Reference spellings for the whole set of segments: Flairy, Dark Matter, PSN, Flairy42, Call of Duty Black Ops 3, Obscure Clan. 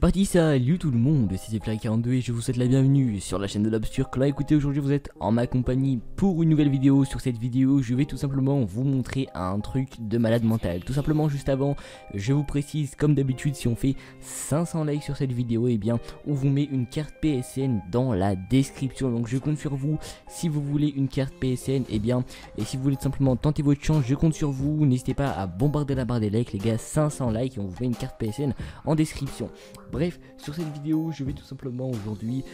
C'est parti, salut tout le monde, c'est Flairy42 et je vous souhaite la bienvenue sur la chaîne de l'Obscure Clan. Écoutez, aujourd'hui vous êtes en ma compagnie pour une nouvelle vidéo. Sur cette vidéo, je vais tout simplement vous montrer un truc de malade mental. Tout simplement, juste avant, je vous précise, comme d'habitude, si on fait 500 likes sur cette vidéo, et eh bien, on vous met une carte PSN dans la description. Donc je compte sur vous, si vous voulez une carte PSN, et si vous voulez tout simplement tenter votre chance, je compte sur vous. N'hésitez pas à bombarder la barre des likes, les gars, 500 likes et on vous met une carte PSN en description. Bref, sur cette vidéo, je vais tout simplement aujourd'hui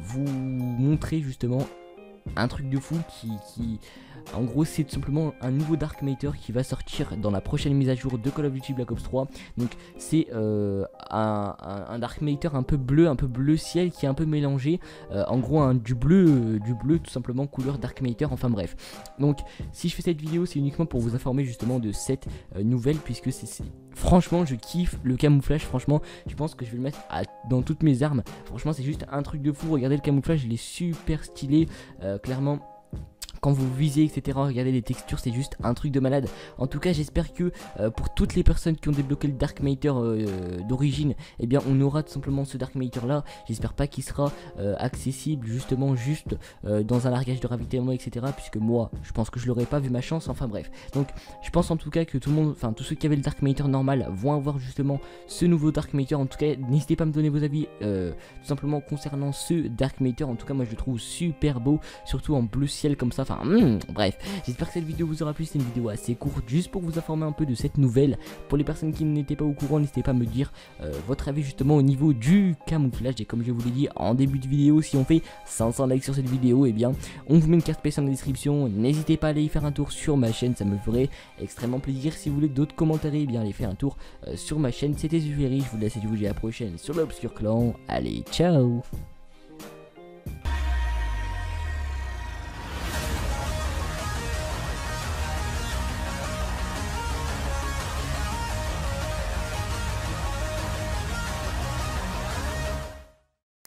vous montrer justement un truc de fou qui... En gros, c'est tout simplement un nouveau Dark Matter qui va sortir dans la prochaine mise à jour de Call of Duty Black Ops 3. Donc c'est un Dark Matter un peu bleu ciel qui est un peu mélangé. En gros, hein, du bleu tout simplement couleur Dark Matter, enfin bref. Donc si je fais cette vidéo, c'est uniquement pour vous informer justement de cette nouvelle, puisque c'est... Franchement, je kiffe le camouflage, franchement, je pense que je vais le mettre dans toutes mes armes. Franchement, c'est juste un truc de fou, regardez le camouflage, il est super stylé, clairement. Quand vous visez, etc. Regardez les textures, c'est juste un truc de malade. En tout cas, j'espère que pour toutes les personnes qui ont débloqué le Dark Matter d'origine, eh bien, on aura tout simplement ce Dark Matter là. J'espère pas qu'il sera accessible justement juste dans un largage de ravitaillement, etc. Puisque moi, je pense que je l'aurais pas vu ma chance. Enfin bref. Donc, je pense en tout cas que tout le monde, enfin tous ceux qui avaient le Dark Matter normal, vont avoir justement ce nouveau Dark Matter. En tout cas, n'hésitez pas à me donner vos avis tout simplement concernant ce Dark Matter. En tout cas, moi, je le trouve super beau, surtout en bleu ciel comme ça. Enfin, bref, j'espère que cette vidéo vous aura plu. C'est une vidéo assez courte, juste pour vous informer un peu de cette nouvelle. Pour les personnes qui n'étaient pas au courant, n'hésitez pas à me dire votre avis justement au niveau du camouflage. Et comme je vous l'ai dit en début de vidéo, si on fait 500 likes sur cette vidéo, et eh bien, on vous met une carte PSN dans la description. N'hésitez pas à aller y faire un tour sur ma chaîne, ça me ferait extrêmement plaisir. Si vous voulez d'autres commentaires, et eh bien, allez faire un tour sur ma chaîne. C'était Flairy, je vous laisse et je vous dis à la prochaine sur l'Obscure Clan. Allez, ciao.